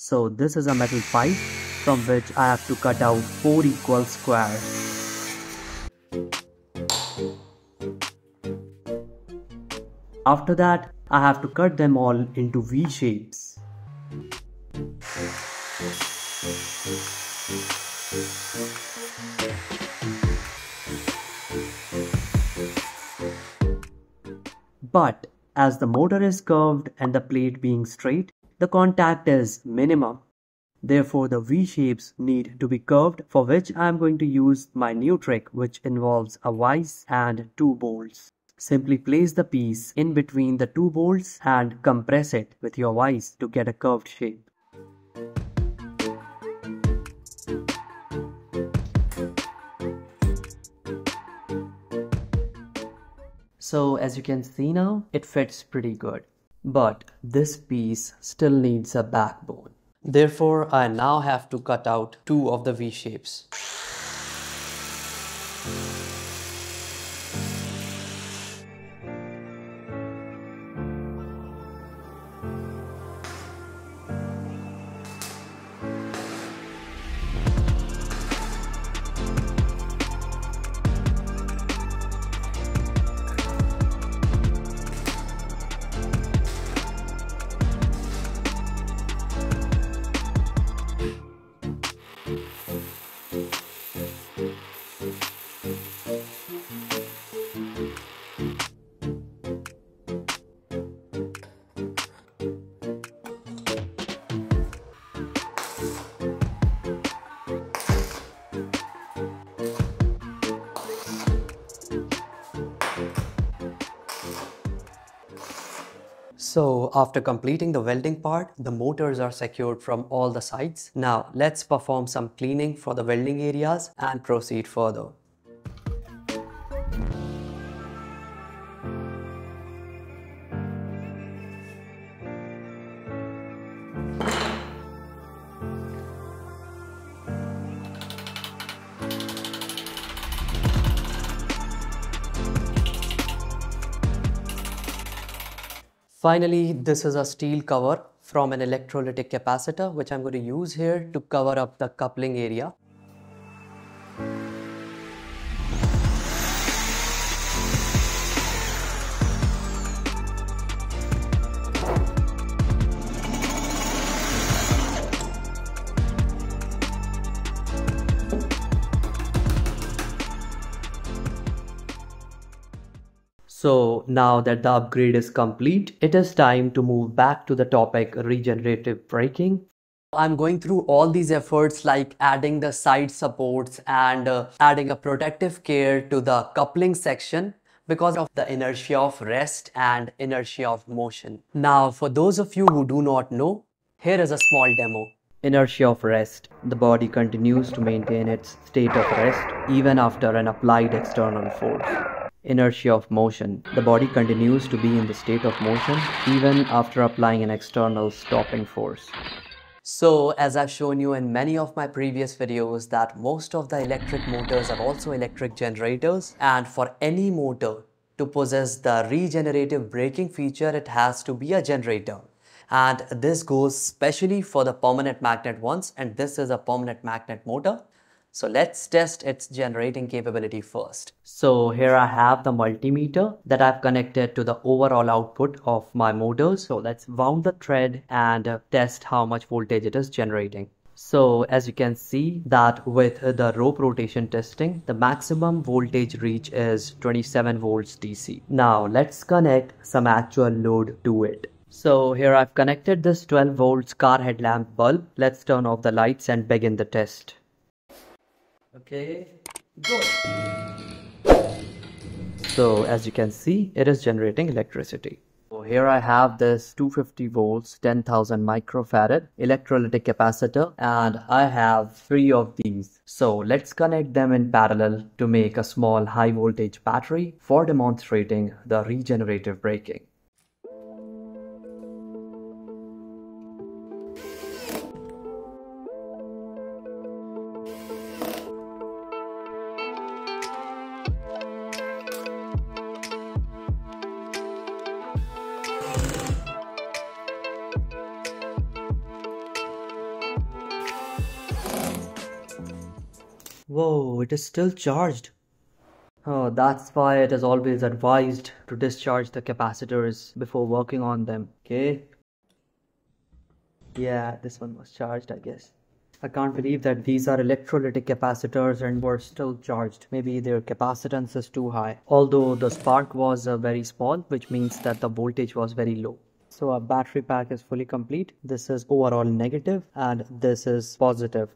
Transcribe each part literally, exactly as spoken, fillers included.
So this is a metal pipe from which I have to cut out four equal squares. After that, I have to cut them all into V shapes. But as the motor is curved and the plate being straight, the contact is minimum. Therefore, the V shapes need to be curved, for which I am going to use my new trick, which involves a vise and two bolts. Simply place the piece in between the two bolts and compress it with your vise to get a curved shape. So as you can see now, it fits pretty good. But this piece still needs a backbone. Therefore, I now have to cut out two of the V shapes. So after completing the welding part, the motors are secured from all the sides. Now let's perform some cleaning for the welding areas and proceed further. Finally, this is a steel cover from an electrolytic capacitor, which I'm going to use here to cover up the coupling area. So now that the upgrade is complete, it is time to move back to the topic regenerative braking. I'm going through all these efforts like adding the side supports and uh, adding a protective care to the coupling section because of the inertia of rest and inertia of motion. Now, for those of you who do not know, here is a small demo. Inertia of rest. The body continues to maintain its state of rest even after an applied external force. Inertia of motion. The body continues to be in the state of motion even after applying an external stopping force. So, as I've shown you in many of my previous videos, that most of the electric motors are also electric generators, and for any motor to possess the regenerative braking feature, it has to be a generator. And this goes specially for the permanent magnet ones, and this is a permanent magnet motor. So let's test its generating capability first. So here I have the multimeter that I've connected to the overall output of my motor. So let's wound the thread and test how much voltage it is generating. So as you can see that with the rope rotation testing, the maximum voltage reach is twenty-seven volts D C. Now let's connect some actual load to it. So here I've connected this twelve volts car headlamp bulb. Let's turn off the lights and begin the test. Okay, good. So as you can see, it is generating electricity. So here I have this two hundred fifty volts, ten thousand microfarad electrolytic capacitor, and I have three of these. So let's connect them in parallel to make a small high voltage battery for demonstrating the regenerative braking. Whoa, it is still charged. Oh, that's why it is always advised to discharge the capacitors before working on them. Okay. Yeah, this one was charged, I guess. I can't believe that these are electrolytic capacitors and were still charged. Maybe their capacitance is too high. Although the spark was uh, very small, which means that the voltage was very low. So our battery pack is fully complete. This is overall negative and this is positive.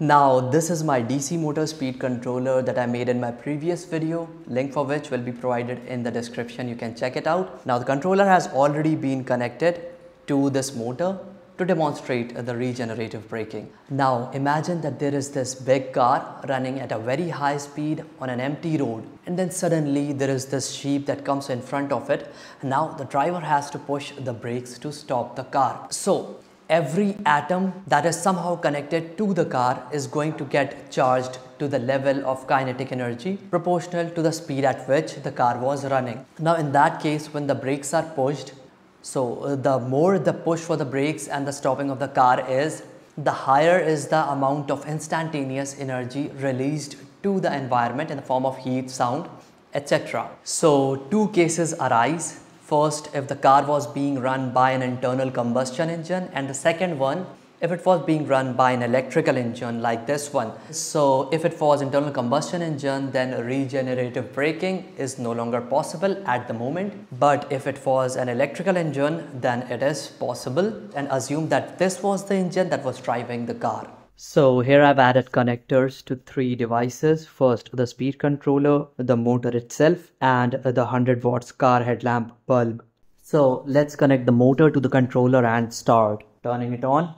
Now this is my D C motor speed controller that I made in my previous video, link for which will be provided in the description. You can check it out. Now the controller has already been connected to this motor to demonstrate the regenerative braking. Now imagine that there is this big car running at a very high speed on an empty road, and then suddenly there is this sheep that comes in front of it. Now the driver has to push the brakes to stop the car. So every atom that is somehow connected to the car is going to get charged to the level of kinetic energy proportional to the speed at which the car was running. Now in that case, when the brakes are pushed, so uh, the more the push for the brakes and the stopping of the car is, the higher is the amount of instantaneous energy released to the environment in the form of heat, sound, et cetera. So two cases arise. First, if the car was being run by an internal combustion engine, and the second one, if it was being run by an electrical engine like this one. So if it was internal combustion engine, then regenerative braking is no longer possible at the moment. But if it was an electrical engine, then it is possible, and assume that this was the engine that was driving the car. So here I've added connectors to three devices. First, the speed controller, the motor itself, and the one hundred watts car headlamp bulb. So let's connect the motor to the controller and start turning it on.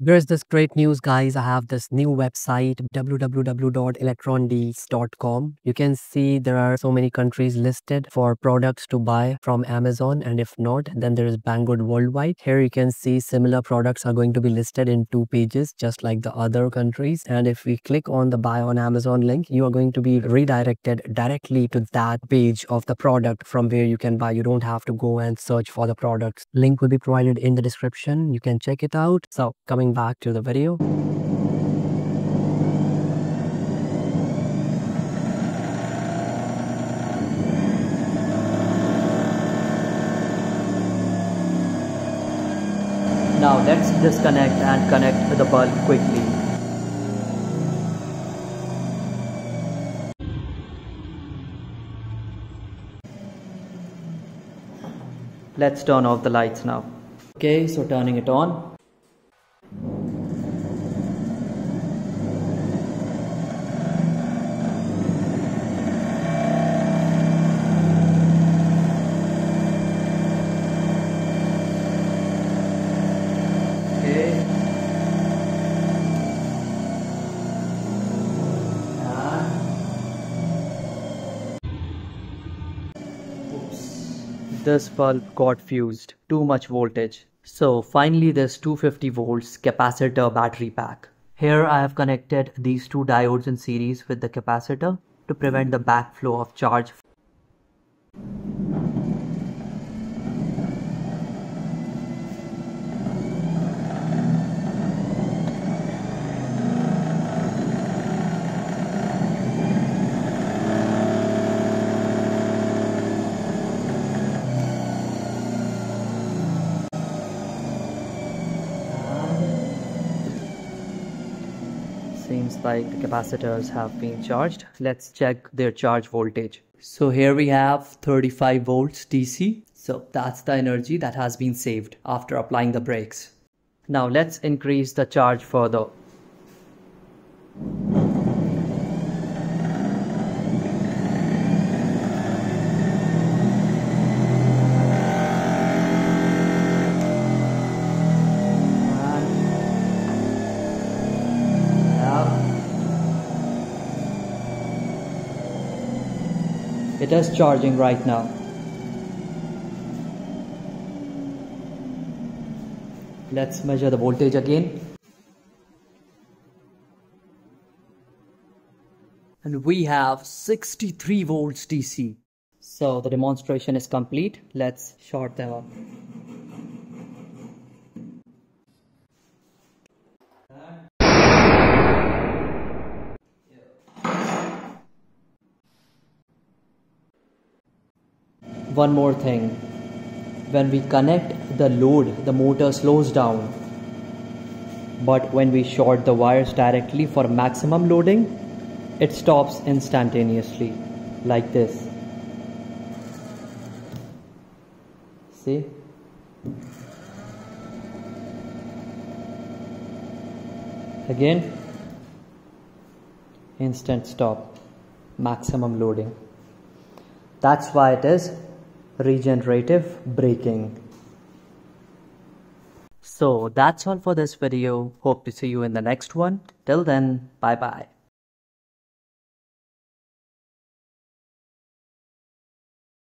There's this great news, guys. I have this new website, w w w dot electron deals dot com. You can see there are so many countries listed for products to buy from Amazon, and if not, then there is Banggood worldwide. Here you can see similar products are going to be listed in two pages, just like the other countries. And if we click on the buy on Amazon link, you are going to be redirected directly to that page of the product from where you can buy. You don't have to go and search for the products. Link will be provided in the description. You can check it out. So coming back to the video. Now let's disconnect and connect the bulb quickly. Let's turn off the lights now. Okay, so turning it on. This bulb got fused, too much voltage. So finally this two hundred fifty volts capacitor battery pack. Here I have connected these two diodes in series with the capacitor to prevent the backflow of charge. Seems like the capacitors have been charged. Let's check their charge voltage. So here we have thirty-five volts D C. So that's the energy that has been saved after applying the brakes. Now let's increase the charge further. It is charging right now. Let's measure the voltage again. And we have sixty-three volts D C. So the demonstration is complete. Let's short them up. one more thing, when we connect the load, the motor slows down, but when we short the wires directly for maximum loading, it stops instantaneously, like this. See? Again, instant stop, maximum loading. That's why it is regenerative braking. So that's all for this video. Hope to see you in the next one. Till then, bye bye.